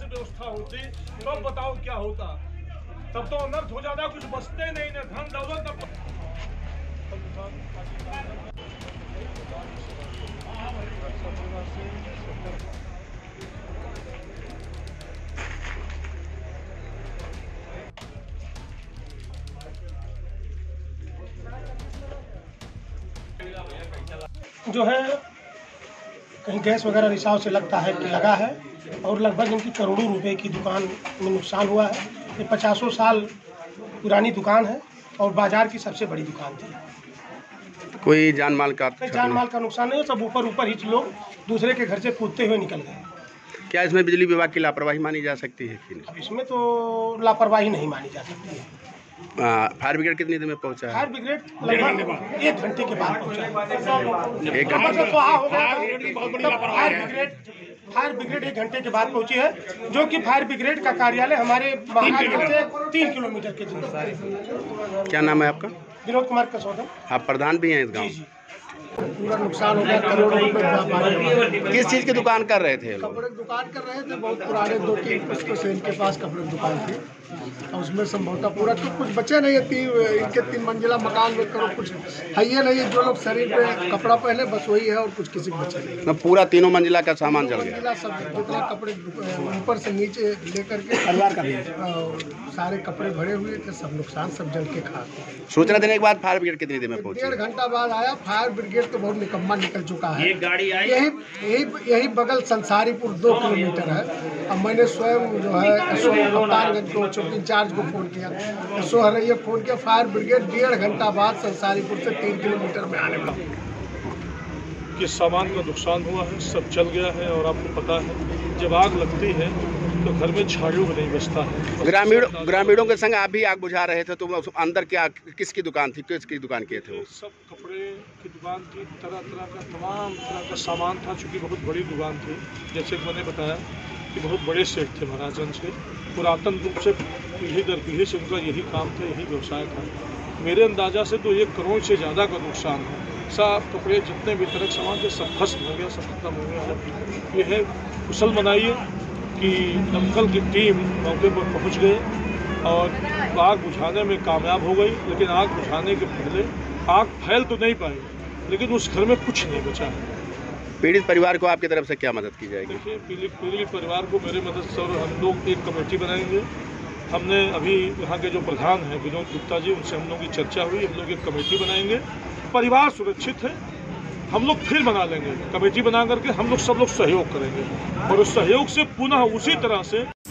से व्यवस्था होती तब बताओ क्या होता, तब तो अनर्थ हो जाता, कुछ बचते नहीं ना धन दौलत। जो है कहीं गैस वगैरह रिसाव से लगता है कि लगा है और लगभग इनकी करोड़ों रुपए की दुकान में नुकसान हुआ है। ये 50 साल पुरानी दुकान है और बाजार की सबसे बड़ी दुकान थी। कोई जान माल का नुकसान नहीं है, सब ऊपर ही लोग दूसरे के घर से कूदते हुए निकल गए। क्या इसमें बिजली विभाग की लापरवाही मानी जा सकती है कि नहीं? इसमें तो लापरवाही नहीं मानी जा सकती है। फायर ब्रिगेड कितनी देर में पहुंचा? फायर ब्रिगेड लगभग 1 घंटे के बाद पहुंचा। 1 घंटे फायर ब्रिगेड 1 घंटे के बाद पहुंची है, जो कि फायर ब्रिगेड का कार्यालय हमारे महानगर से 3 किलोमीटर के दूर है। क्या नाम है आपका? विनोद कुमार कसौदा। आप प्रधान भी हैं इस गाँव? पूरा नुकसान हो गया, करोड़ों रुपए। किस चीज़ की दुकान कर रहे थे? कपड़े की दुकान कर रहे थे। बहुत पुराने 2-3 सेल के पास कपड़े की दुकान थी और उसमें संभवतः पूरा कुछ बचे नहीं है। इनके 3 मंजिला मकान में करो कुछ है ही नहीं। जो लोग शरीर पे कपड़ा पहने बस वही है और कुछ किसी को बचे नहीं। पूरा 3 मंजिला का सामान जल गया। सब जितना कपड़े ऊपर से नीचे लेकर के सारे कपड़े भरे हुए थे, सब नुकसान सब जल के खा। सूचना देने के बाद फायर ब्रिगेड कितनी देर में पहुंची? 1.5 घंटा बाद आया। फायर ब्रिगेड तो बहुत निकम्मा निकल चुका है। एक गाड़ी आई। यही बगल संसारीपुर 2 किलोमीटर है। अब मैंने स्वयं जो है चौकी इंचार्ज को फोन किया, सोहरैया फोन किया। फायर ब्रिगेड 1.5 घंटा बाद संसारीपुर से 3 किलोमीटर में आने लगा। किस सामान का नुकसान हुआ है, सब जल गया है। और आपको पता है जब आग लगती है तो घर में झाड़ू भी नहीं बचता है। ग्रामीणों के संग आप भी आग बुझा रहे थे तो अंदर क्या किसकी दुकान थी, किसकी दुकान किए थे? सब कपड़े की दुकान थी, तमाम तरह का सामान था। चूँकि बहुत बड़ी दुकान थी, जैसे मैंने बताया कि बहुत बड़े सेठ थे महाराजन से, पुरातन रूप से पीढ़ी दर पीढ़ी से उनका यही काम था, यही व्यवसाय था। मेरे अंदाजा से तो 1 करोड़ से ज़्यादा का नुकसान है। साफ कपड़े जितने भी तरह के सामान थे सब खत्म हो गया, सब खत्म हो गया है। यह है कुशल मनाइए कि दमकल की टीम मौके पर पहुंच गए और आग बुझाने में कामयाब हो गई। लेकिन आग बुझाने के पहले आग फैल तो नहीं पाई, लेकिन उस घर में कुछ नहीं बचा। पीड़ित परिवार को आपकी तरफ से क्या मदद की जाएगी? देखिए, पीड़ित परिवार को मेरे मदद से हम लोग एक कमेटी बनाएंगे। हमने अभी यहाँ के जो प्रधान हैं विनोद गुप्ता जी, उनसे हम लोग की चर्चा हुई। हम लोग एक कमेटी बनाएंगे। परिवार सुरक्षित है, हम लोग फिर बना लेंगे कमेटी बना करके। हम लोग सब लोग सहयोग करेंगे और उस सहयोग से पुनः उसी तरह से